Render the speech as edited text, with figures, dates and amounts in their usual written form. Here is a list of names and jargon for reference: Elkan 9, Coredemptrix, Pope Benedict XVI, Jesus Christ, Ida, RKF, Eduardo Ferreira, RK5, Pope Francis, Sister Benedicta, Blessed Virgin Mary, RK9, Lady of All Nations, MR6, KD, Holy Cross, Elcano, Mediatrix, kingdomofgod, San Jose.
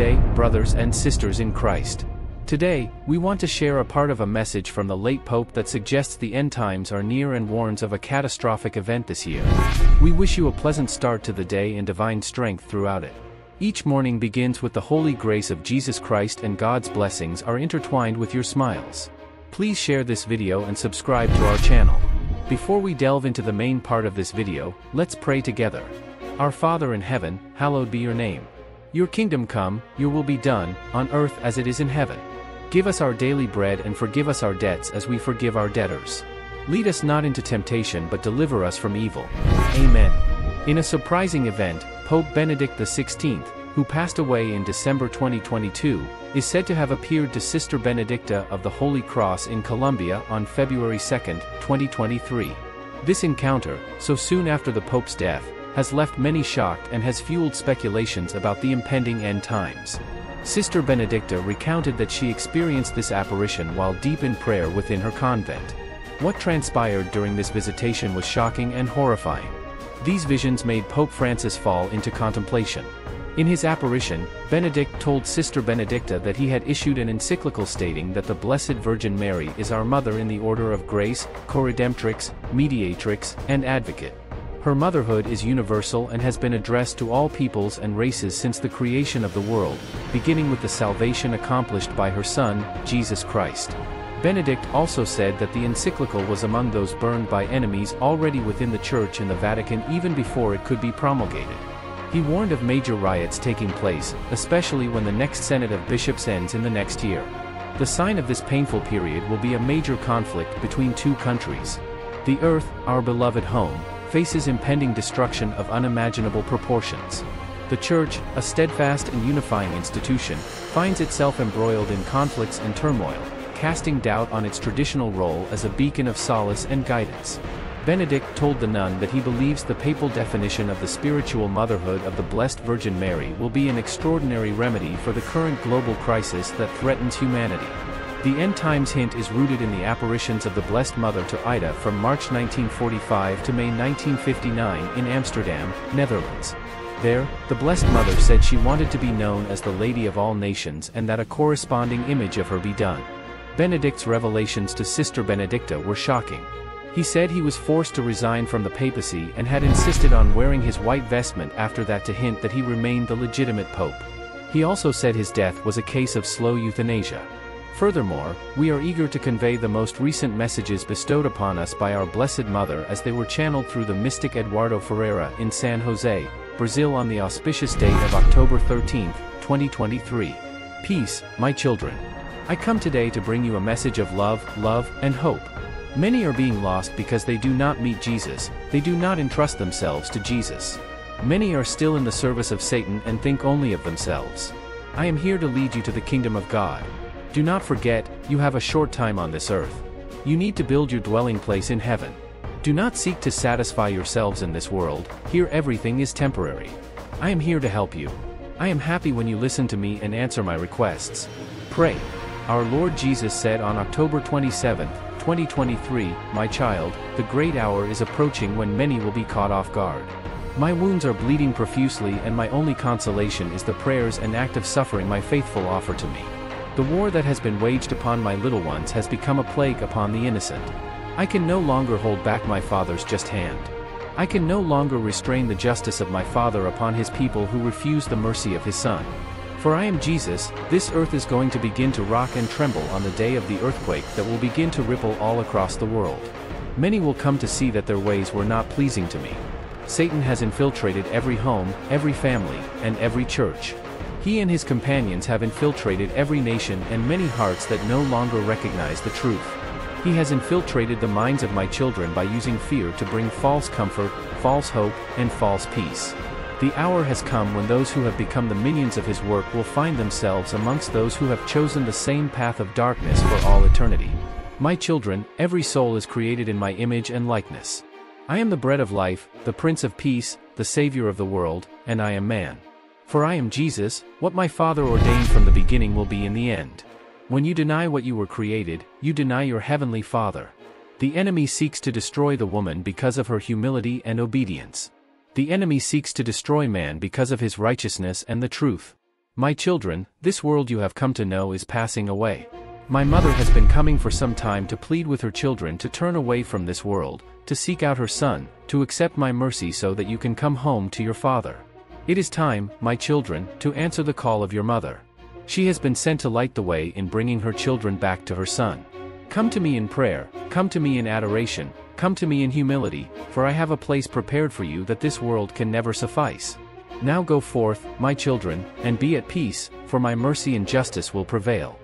day, brothers and sisters in Christ. Today, we want to share a part of a message from the late Pope that suggests the end times are near and warns of a catastrophic event this year. We wish you a pleasant start to the day and divine strength throughout it. Each morning begins with the holy grace of Jesus Christ, and God's blessings are intertwined with your smiles. Please share this video and subscribe to our channel. Before we delve into the main part of this video, let's pray together. Our Father in heaven, hallowed be your name. Your kingdom come, your will be done, on earth as it is in heaven. Give us our daily bread, and forgive us our debts as we forgive our debtors. Lead us not into temptation, but deliver us from evil. Amen. In a surprising event, Pope Benedict XVI, who passed away in December 2022, is said to have appeared to Sister Benedicta of the Holy Cross in Colombia on February 2, 2023. This encounter, so soon after the Pope's death, has left many shocked and has fueled speculations about the impending end times. Sister Benedicta recounted that she experienced this apparition while deep in prayer within her convent. What transpired during this visitation was shocking and horrifying. These visions made Pope Francis fall into contemplation. In his apparition, Benedict told Sister Benedicta that he had issued an encyclical stating that the Blessed Virgin Mary is our Mother in the order of grace, Coredemptrix, Mediatrix, and Advocate. Her motherhood is universal and has been addressed to all peoples and races since the creation of the world, beginning with the salvation accomplished by her Son, Jesus Christ. Benedict also said that the encyclical was among those burned by enemies already within the Church and the Vatican even before it could be promulgated. He warned of major riots taking place, especially when the next Synod of Bishops ends in the next year. The sign of this painful period will be a major conflict between two countries. The earth, our beloved home, faces impending destruction of unimaginable proportions. The Church, a steadfast and unifying institution, finds itself embroiled in conflicts and turmoil, casting doubt on its traditional role as a beacon of solace and guidance. Benedict told the nun that he believes the papal definition of the spiritual motherhood of the Blessed Virgin Mary will be an extraordinary remedy for the current global crisis that threatens humanity. The end times hint is rooted in the apparitions of the Blessed Mother to Ida from March 1945 to May 1959 in Amsterdam, Netherlands. There, the Blessed Mother said she wanted to be known as the Lady of All Nations and that a corresponding image of her be done. Benedict's revelations to Sister Benedicta were shocking. He said he was forced to resign from the papacy and had insisted on wearing his white vestment after that to hint that he remained the legitimate pope. He also said his death was a case of slow euthanasia. Furthermore, we are eager to convey the most recent messages bestowed upon us by our Blessed Mother as they were channeled through the mystic Eduardo Ferreira in San Jose, Brazil on the auspicious date of October 13, 2023. Peace, my children. I come today to bring you a message of love, and hope. Many are being lost because they do not meet Jesus, they do not entrust themselves to Jesus. Many are still in the service of Satan and think only of themselves. I am here to lead you to the kingdom of God. Do not forget, you have a short time on this earth. You need to build your dwelling place in heaven. Do not seek to satisfy yourselves in this world, here everything is temporary. I am here to help you. I am happy when you listen to me and answer my requests. Pray. Our Lord Jesus said on October 27, 2023, "My child, the great hour is approaching when many will be caught off guard. My wounds are bleeding profusely and my only consolation is the prayers and active suffering my faithful offer to me. The war that has been waged upon my little ones has become a plague upon the innocent. I can no longer hold back my Father's just hand. I can no longer restrain the justice of my Father upon his people who refuse the mercy of his Son. For I am Jesus, this earth is going to begin to rock and tremble on the day of the earthquake that will begin to ripple all across the world. Many will come to see that their ways were not pleasing to me. Satan has infiltrated every home, every family, and every church. He and his companions have infiltrated every nation and many hearts that no longer recognize the truth. He has infiltrated the minds of my children by using fear to bring false comfort, false hope, and false peace. The hour has come when those who have become the minions of his work will find themselves amongst those who have chosen the same path of darkness for all eternity. My children, every soul is created in my image and likeness. I am the bread of life, the Prince of Peace, the Savior of the world, and I am man. For I am Jesus, what my Father ordained from the beginning will be in the end. When you deny what you were created, you deny your heavenly Father. The enemy seeks to destroy the woman because of her humility and obedience. The enemy seeks to destroy man because of his righteousness and the truth. My children, this world you have come to know is passing away. My mother has been coming for some time to plead with her children to turn away from this world, to seek out her Son, to accept my mercy so that you can come home to your Father. It is time, my children, to answer the call of your mother. She has been sent to light the way in bringing her children back to her Son. Come to me in prayer, come to me in adoration, come to me in humility, for I have a place prepared for you that this world can never suffice. Now go forth, my children, and be at peace, for my mercy and justice will prevail.